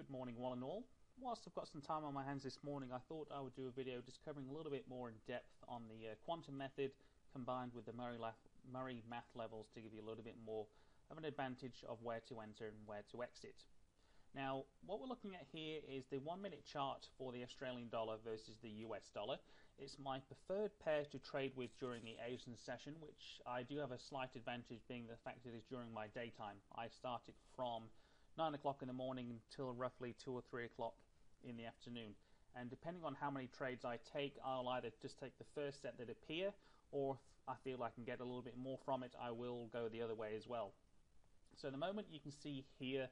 Good morning one and all. Whilst I've got some time on my hands this morning, I thought I would do a video just covering a little bit more in depth on the quantum method combined with the Murray math levels to give you a little bit more of an advantage of where to enter and where to exit. Now what we're looking at here is the 1 minute chart for the Australian dollar versus the US dollar. It's my preferred pair to trade with during the Asian session, which I do have a slight advantage being the fact it is during my daytime. I started from 9 o'clock in the morning until roughly 2 or 3 o'clock in the afternoon, and depending on how many trades I take, I'll either just take the first set that appear, or if I feel I can get a little bit more from it, I will go the other way as well. So the moment you can see here,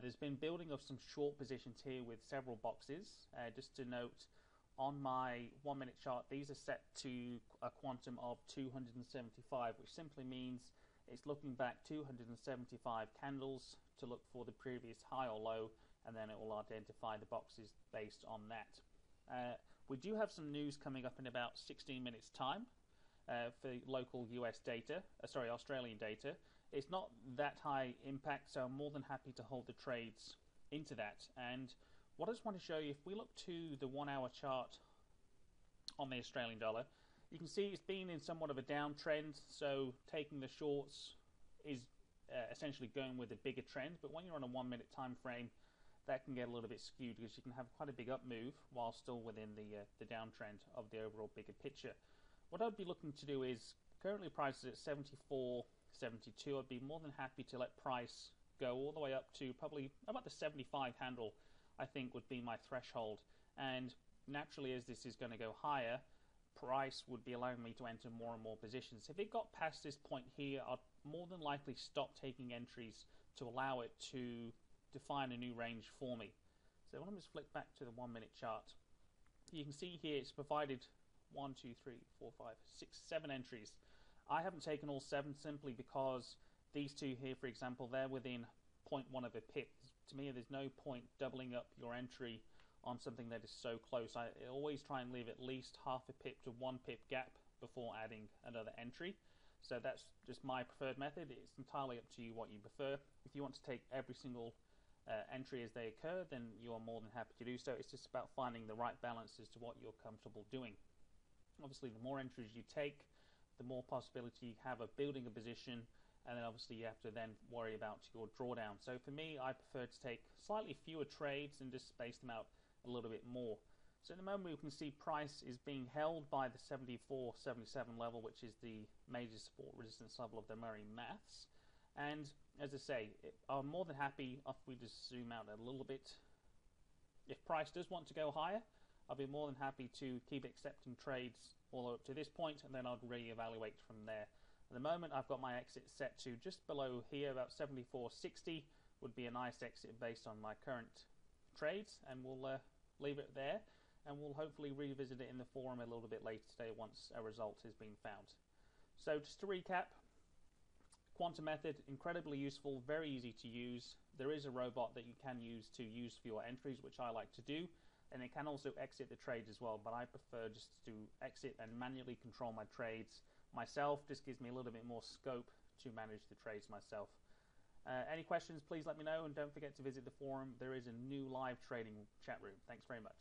there's been building of some short positions here with several boxes. Just to note, on my 1 minute chart these are set to a quantum of 275, which simply means it's looking back 275 candles to look for the previous high or low, and then it will identify the boxes based on that. We do have some news coming up in about 16 minutes time for local US data, sorry, Australian data. It's not that high impact, so I'm more than happy to hold the trades into that. And what I just want to show you, if we look to the 1 hour chart on the Australian dollar, you can see it's been in somewhat of a downtrend, so taking the shorts is essentially going with a bigger trend. But when you're on a 1 minute time frame, that can get a little bit skewed because you can have quite a big up move while still within the downtrend of the overall bigger picture. What I'd be looking to do is, currently price is at 74.72. I'd be more than happy to let price go all the way up to probably about the 75 handle, I think, would be my threshold. And naturally, as this is going to go higher, price would be allowing me to enter more and more positions. If it got past this point here, I'd more than likely stop taking entries to allow it to define a new range for me. So let me just flick back to the 1 minute chart. You can see here it's provided 1, 2, 3, 4, 5, 6, 7 entries. I haven't taken all 7 simply because these two here, for example, they're within 0.1 of a pip. To me, there's no point doubling up your entry on something that is so close. I always try and leave at least half a pip to 1 pip gap before adding another entry. So that's just my preferred method. It's entirely up to you what you prefer. If you want to take every single entry as they occur, then you are more than happy to do so. It's just about finding the right balance as to what you're comfortable doing. Obviously, the more entries you take, the more possibility you have of building a position, and then obviously you have to then worry about your drawdown. So for me, I prefer to take slightly fewer trades and just space them out a little bit more. So at the moment we can see price is being held by the 74.77 level, which is the major support resistance level of the Murray Maths. And as I say, I'm more than happy if we just zoom out a little bit. If price does want to go higher, I'll be more than happy to keep accepting trades all up to this point, and then I'll reevaluate from there. At the moment I've got my exit set to just below here, about 74.60 would be a nice exit based on my current trades, and we'll leave it there, and we'll hopefully revisit it in the forum a little bit later today once a result has been found. So just to recap, quantum method, incredibly useful, very easy to use. There is a robot that you can use to use for your entries, which I like to do, and it can also exit the trades as well, but I prefer just to exit and manually control my trades myself. Just gives me a little bit more scope to manage the trades myself. Any questions, please let me know, and don't forget to visit the forum. There is a new live trading chat room. Thanks very much.